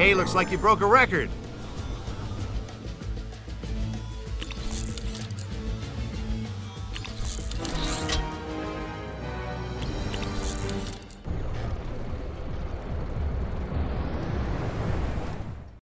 Hey, looks like you broke a record.